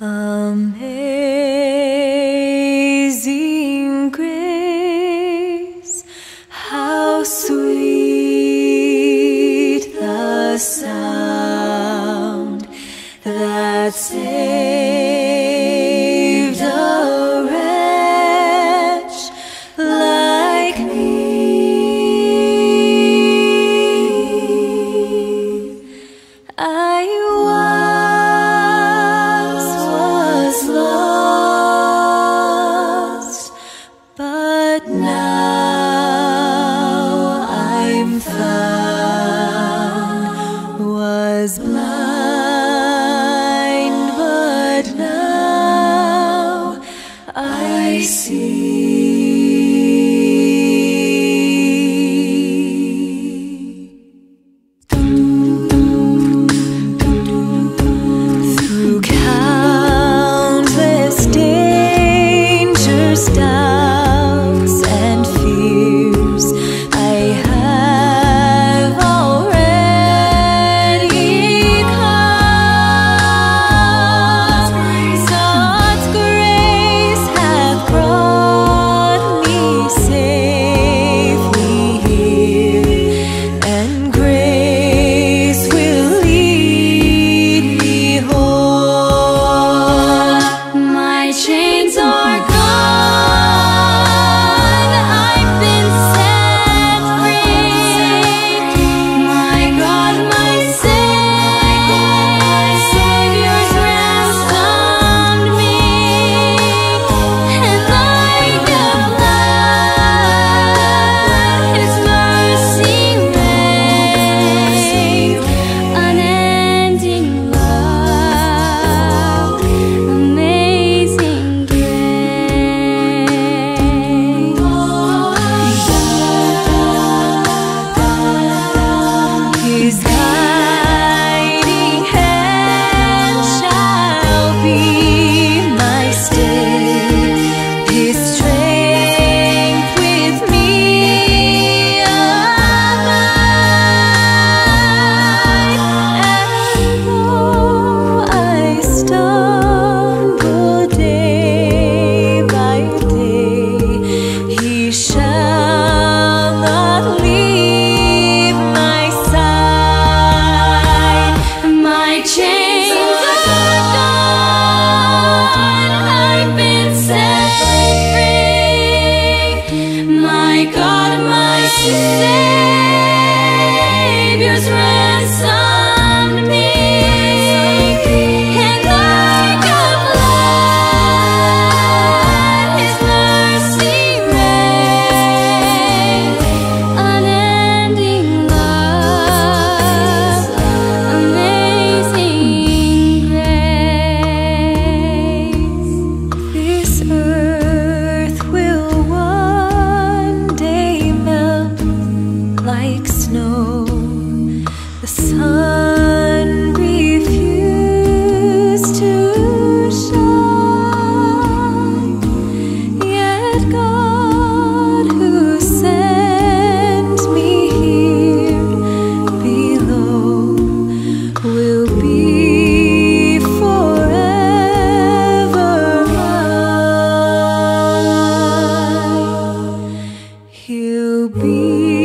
Amazing grace, how sweet the sound that saved a wretch like me. Now I'm found, was blind, but now I see. Through countless dangers, Savior's ransomed me. And like a flood, His mercy rained, unending love, amazing grace. This earth will one day melt like snow. The sun refused to shine, yet God who sent me here below will be forever mine. He'll be